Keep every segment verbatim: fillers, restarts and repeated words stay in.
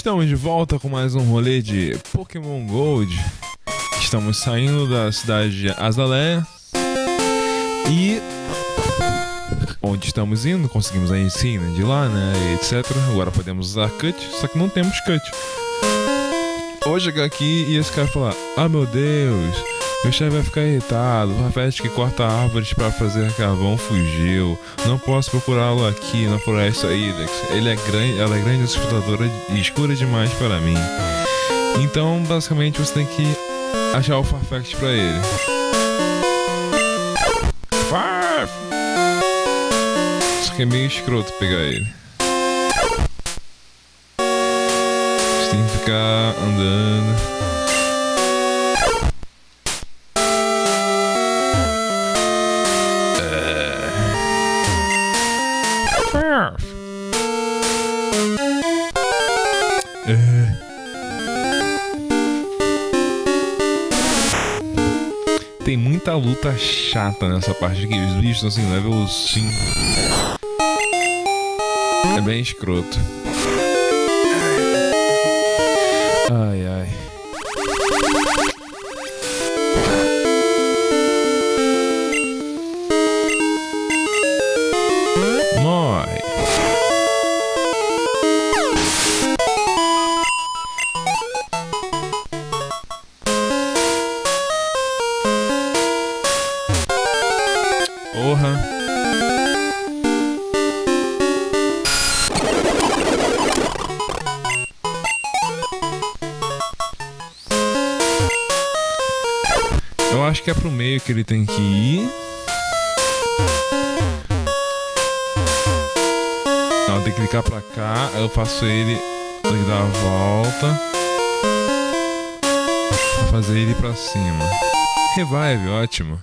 Estamos de volta com mais um rolê de Pokémon Gold. Estamos saindo da cidade de Azalea. E... onde estamos indo, conseguimos a ensina de lá, né, etcétera. Agora podemos usar cut, só que não temos cut. Ou chegar aqui e esse cara falar: ah, meu Deus, meu chefe vai ficar irritado, o Farfetch que corta árvores para fazer carvão fugiu. Não posso procurá-lo aqui na floresta Ilex. Ele é grande, ela é grande assustadora e escura demais para mim. Então, basicamente, você tem que achar o Farfetch para ele. Farf! É meio escroto pegar ele. Você tem que ficar andando. É. É. Tem muita luta chata nessa parte aqui. Os bichos estão assim, level cinco. É bem escroto. Ai, ai. Morre. Porra. Acho que é pro meio que ele tem que ir. Não, tem que clicar pra cá. Aí eu faço ele, ele dá a volta. Vou fazer ele pra cima. Revive, ótimo.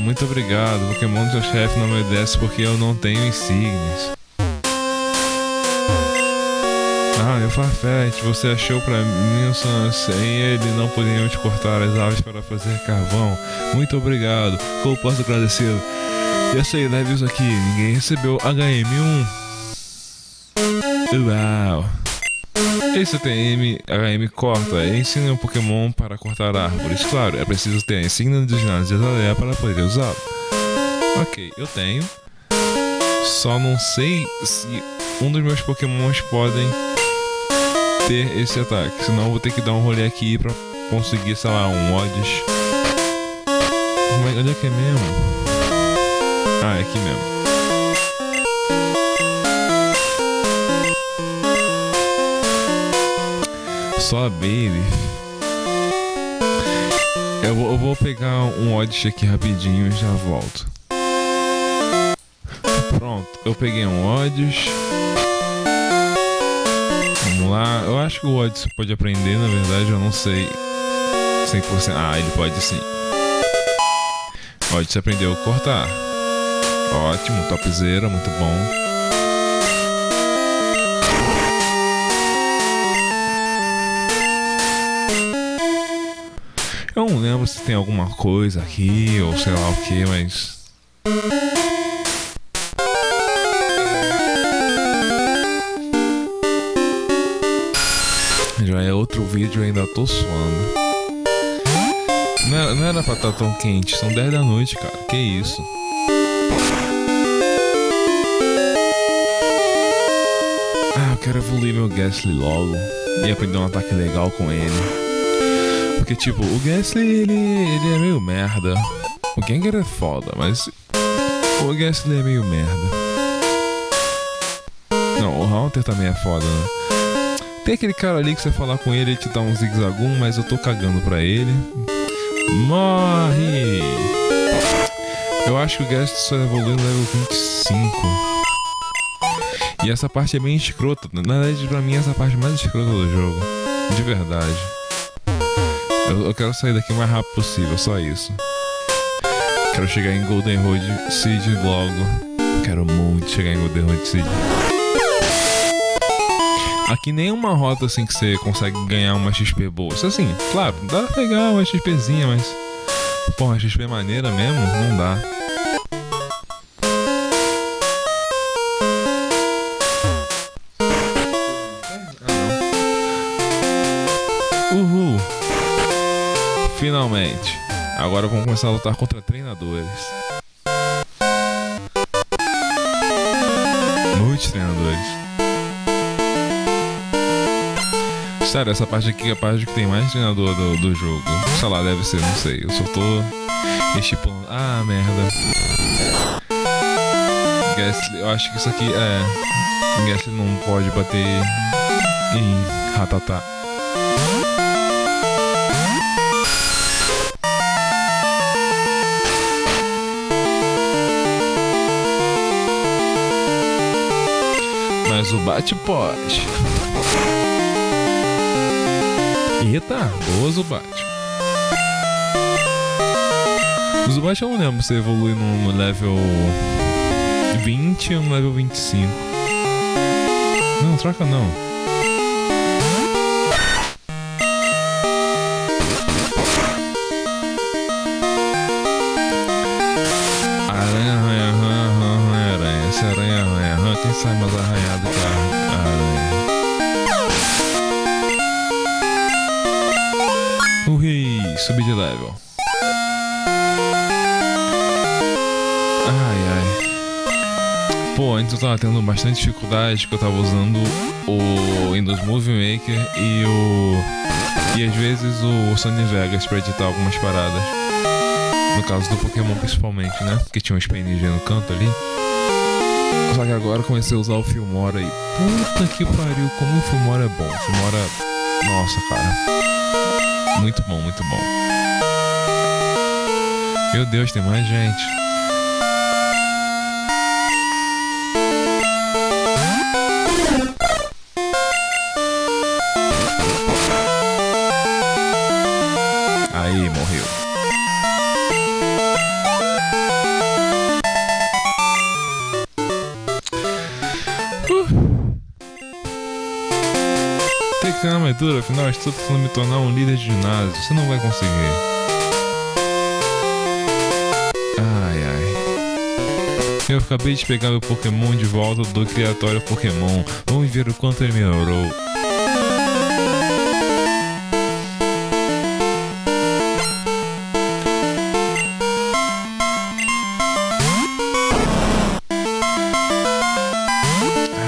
Muito obrigado, o Pokémon do seu chefe não me obedece porque eu não tenho insígnias. Ah, meu Farfetch, você achou pra mim um sonho. Sem ele não podíamos cortar as árvores para fazer carvão. Muito obrigado, como posso agradecê-lo? Eu sei, leve isso aqui, ninguém recebeu H M um. Uau! Esse T M, H M corta, ensina um Pokémon para cortar árvores. Claro, é preciso ter a insígnia do ginásio de Azalea para poder usá-lo. Ok, eu tenho. Só não sei se um dos meus Pokémons podem ter esse ataque. Senão eu vou ter que dar um rolê aqui para conseguir, sei lá, um Oddish. Olha que é mesmo. Ah, é aqui mesmo. Só baby. Eu vou, eu vou pegar um Oddish aqui rapidinho e já volto. Pronto, eu peguei um Oddish. Vamos lá. Eu acho que o Oddish pode aprender, na verdade, eu não sei cem por cento. Ah, ele pode sim. Oddish aprendeu a cortar. Ótimo, topzera, muito bom. Eu não lembro se tem alguma coisa aqui ou sei lá o que, mas... já é outro vídeo e ainda tô suando. Não era, não era pra estar tão quente, são dez da noite, cara, que isso. Ah, eu quero evoluir meu Gastly logo e aprender um ataque legal com ele. Porque, tipo, o Gastly, ele, ele é meio merda. O Gengar é foda, mas o Gastly é meio merda. Não, o Haunter também é foda, né? Tem aquele cara ali que você falar com ele e te dá um zigzagum, mas eu tô cagando pra ele. Morre! Eu acho que o Gastly só evoluiu no level vinte e cinco. E essa parte é bem escrota. Na verdade, pra mim, essa é a parte mais escrota do jogo. De verdade. Eu, eu quero sair daqui o mais rápido possível, só isso. Quero chegar em Goldenrod City logo. Quero muito chegar em Goldenrod City. Aqui nenhuma rota assim que você consegue ganhar uma X P boa. Isso assim, claro, dá pra pegar uma XPzinha, mas... porra, X P maneira mesmo? Não dá. Uhul! Finalmente! Agora vamos começar a lutar contra treinadores. Muitos treinadores. Sério, essa parte aqui é a parte que tem mais treinador do, do jogo. Sei lá, deve ser, não sei. Eu só tô estipulando. Ah, merda. Gastly, eu acho que isso aqui é. Gastly não pode bater em Rattata. Mas o bate pode. Eita, boa Zubat. O Zubat eu não lembro se evolui no level vinte ou no level vinte e cinco. Não, troca não. Aranha, arranha, arranha, aranha. Essa aranha, arranha, arranha. Quem sai mais arranhado que a aranha? Subir de level. Ai, ai. Pô, antes eu tava tendo bastante dificuldade, que eu tava usando o Windows Movie Maker e o... e às vezes o Sonic Vegas pra editar algumas paradas. No caso do Pokémon principalmente, né? Porque tinha uns P N G no canto ali. Só que agora eu comecei a usar o Filmora e... puta que pariu, como o Filmora é bom. O Filmora... nossa, cara. Muito bom, muito bom. Meu Deus, tem mais gente. Aí, morreu. Uh. Tem que ter uma medura, afinal, estou tentando me tornar um líder de ginásio. Você não vai conseguir. Ai, ai. Eu acabei de pegar meu Pokémon de volta do criatório Pokémon. Vamos ver o quanto ele melhorou.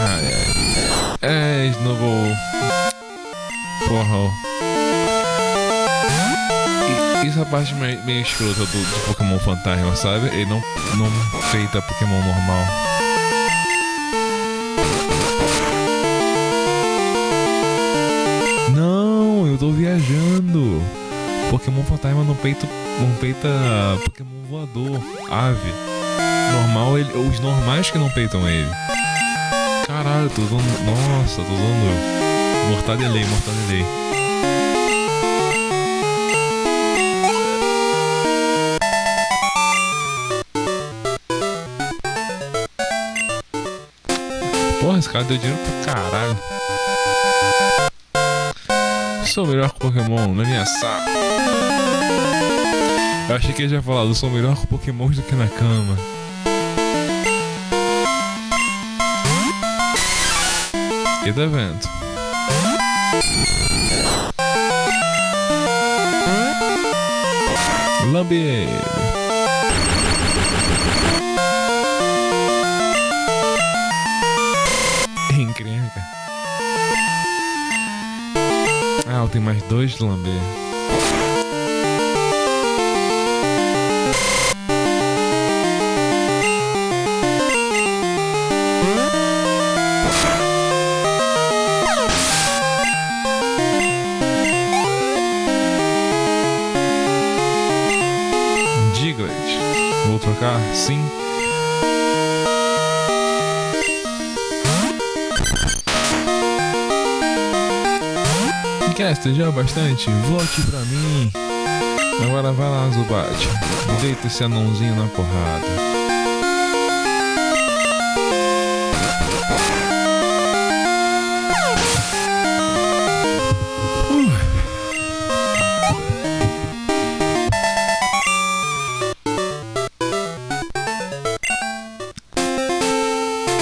Ai, ai. É, de novo. Porra. Essa parte meio escrota do, do Pokémon Fantasma, sabe? Ele não, não feita Pokémon normal. Não, eu tô viajando. Pokémon Fantasma não peita, não peita Pokémon voador, ave. Normal, ele, os normais que não peitam ele. Caralho, tô usando... nossa, tô usando... Mortadelei, Mortadelei. Esse cara deu dinheiro pra caralho. Sou o melhor Pokémon, na minha sala. Eu achei que ele já falado, sou melhor com Pokémon do que na cama. E do evento. Lambe ele. Ah, tem mais dois de lamber. Diglett. Vou trocar, sim. Gaster, já é bastante? Volte pra mim. Agora vai lá, Zubat. Deita esse anãozinho na porrada.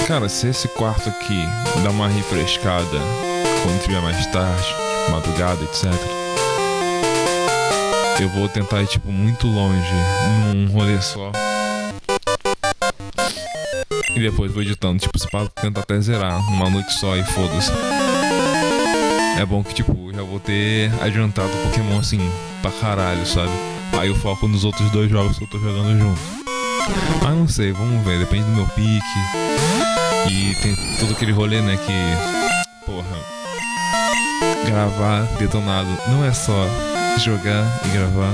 Cara, se esse quarto aqui dá uma refrescada quando tiver mais tarde, madrugada, etcétera. Eu vou tentar ir, tipo, muito longe num rolê só. E depois vou editando, tipo, se passa, tentar até zerar uma noite só e foda-se. É bom que, tipo, já vou ter adiantado o Pokémon, assim, pra caralho, sabe? Aí eu foco nos outros dois jogos que eu tô jogando junto. Ah, não sei, vamos ver, depende do meu pique. E tem todo aquele rolê, né, que, porra, gravar detonado não é só jogar e gravar.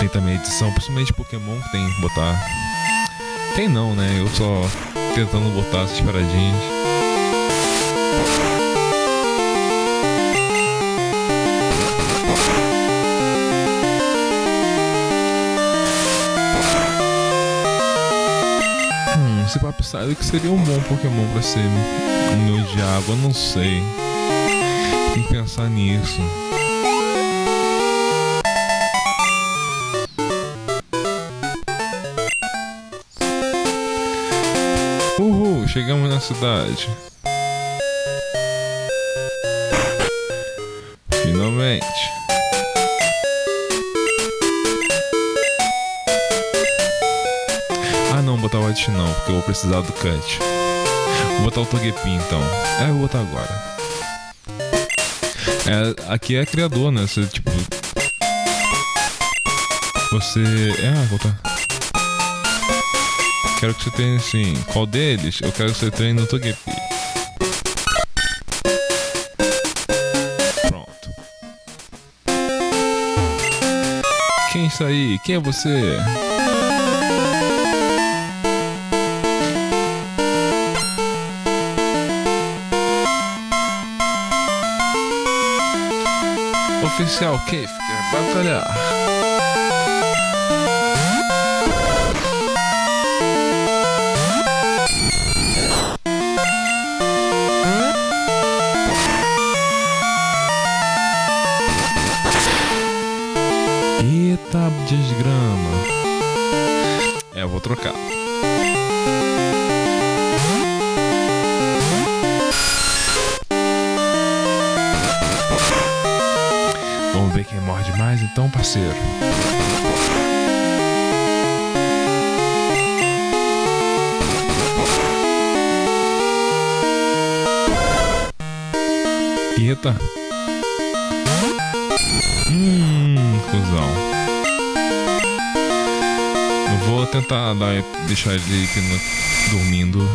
Tem também edição, principalmente Pokémon, que tem que botar. Tem não, né, eu só tentando botar essas paradinhas. Esse papo sabe que seria um bom Pokémon pra ser o meu diabo, eu não sei. Tem que pensar nisso. Uhul, chegamos na cidade. Finalmente. Botar o Oddish não, porque eu vou precisar do cut. Vou botar o Togepi então. É, eu vou botar agora. É, aqui é criador, né? Você, tipo... Você... É, vou botar. Quero que você treine assim. Qual deles? Eu quero que você treine no Togepi. Pronto. Quem é isso aí? Quem é você? Oficial Kefka, batalhar. Eita, desgrama. É, eu vou trocar. Quem morde mais então, parceiro? Eita! Hum, cuzão. Eu vou tentar dar, deixar ele aqui no, dormindo.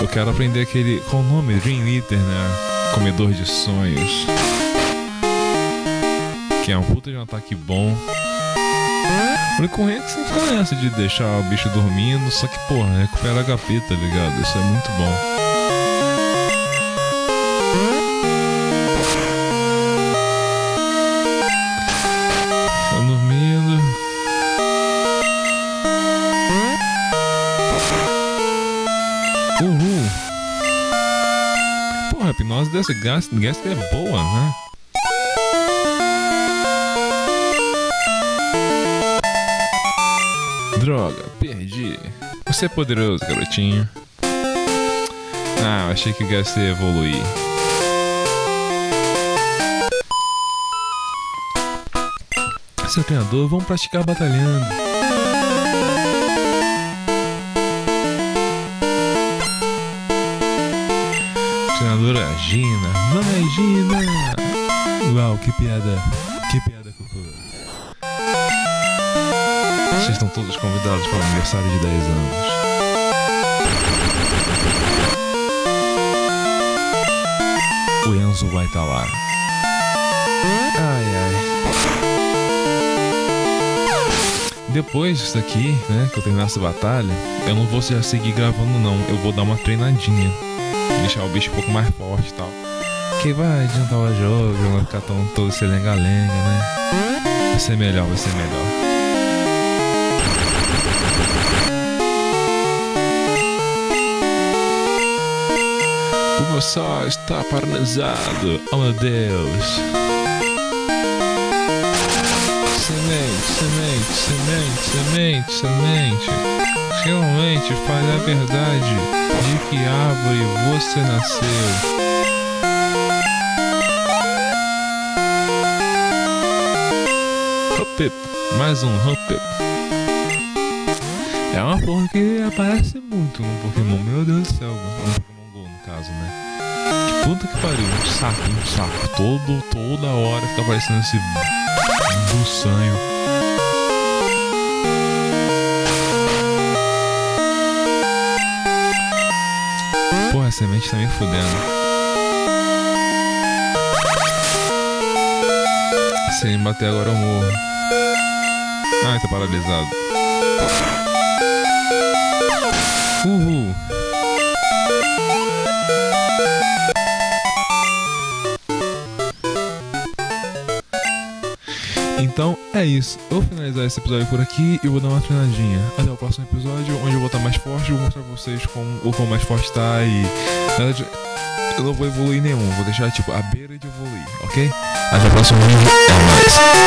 Eu quero aprender aquele... Qual o nome? Dream Eater, né? Comedor de sonhos. Que é um puta de um ataque bom. O único ruim é que você fica nessa de deixar o bicho dormindo. Só que, porra, recupera H P, tá ligado? Isso é muito bom. Tá dormindo. Uhul. Porra, a hipnose desse Gastly é boa, né? Droga, perdi. Você é poderoso, garotinho. Ah, achei que o Gastly ia evoluir. Seu treinador, vamos praticar batalhando. Gina, vai Gina! Uau, que piada! Que piada, cocô! Vocês estão todos convidados para o aniversário de dez anos. o Enzo vai estar lá. Ai, ai. Depois disso aqui, né, que eu terminar essa batalha, eu não vou já seguir gravando não, eu vou dar uma treinadinha, deixar o bicho um pouco mais forte e tal. Que vai adiantar o jogo, não vai ficar tão todo esse lenga-lenga, né? Vai ser melhor, vai ser melhor. O sol está paralisado. Oh meu Deus. Semente, semente, semente, semente, semente. Realmente fale a verdade de que árvore você nasceu. Hoppip, mais um Hoppip. É uma porra que aparece muito no Pokémon, meu Deus do céu, mano. Caso, né? Que puta que pariu, um saco, um saco. Todo, toda hora fica aparecendo esse buçanho. Porra, a semente tá me fudendo. Se ele me bater agora eu morro. Ai, tá paralisado. Uhul. Então é isso, eu vou finalizar esse episódio por aqui e vou dar uma treinadinha. Até o próximo episódio, onde eu vou estar mais forte, eu vou mostrar pra vocês como, o quão mais forte tá e... Eu não vou evoluir nenhum, vou deixar tipo à beira de evoluir, ok? Até o próximo vídeo, é nóis!